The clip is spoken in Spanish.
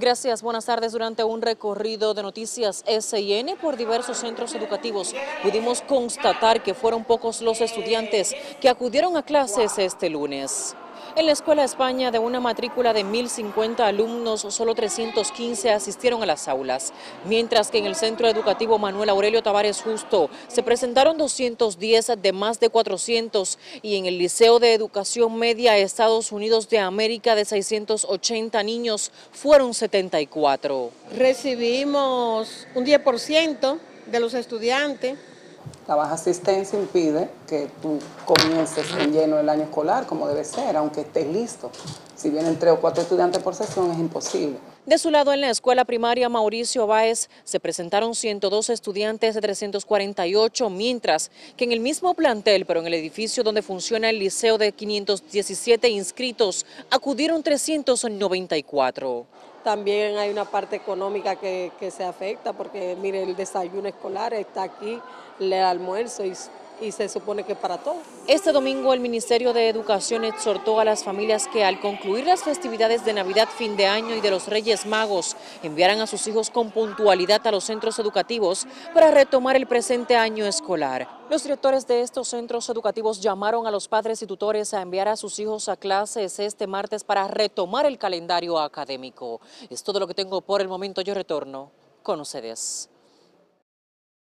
Gracias, buenas tardes. Durante un recorrido de noticias SIN por diversos centros educativos, pudimos constatar que fueron pocos los estudiantes que acudieron a clases este lunes. En la Escuela España, de una matrícula de 1.050 alumnos, solo 315 asistieron a las aulas, mientras que en el Centro Educativo Manuel Aurelio Tavares Justo se presentaron 210 de más de 400 y en el Liceo de Educación Media de Estados Unidos de América, de 680 niños, fueron 74. Recibimos un 10% de los estudiantes. La baja asistencia impide que tú comiences en lleno el año escolar, como debe ser, aunque estés listo. Si vienen 3 o 4 estudiantes por sesión, es imposible. De su lado, en la Escuela Primaria Mauricio Báez se presentaron 102 estudiantes de 348, mientras que en el mismo plantel, pero en el edificio donde funciona el liceo de 517 inscritos, acudieron 394. También hay una parte económica que se afecta, porque mire, el desayuno escolar está aquí, el almuerzo y se supone que para todos. Este domingo el Ministerio de Educación exhortó a las familias que al concluir las festividades de Navidad, fin de año y de los Reyes Magos, enviaran a sus hijos con puntualidad a los centros educativos para retomar el presente año escolar. Los directores de estos centros educativos llamaron a los padres y tutores a enviar a sus hijos a clases este martes para retomar el calendario académico. Es todo lo que tengo por el momento. Yo retorno con ustedes.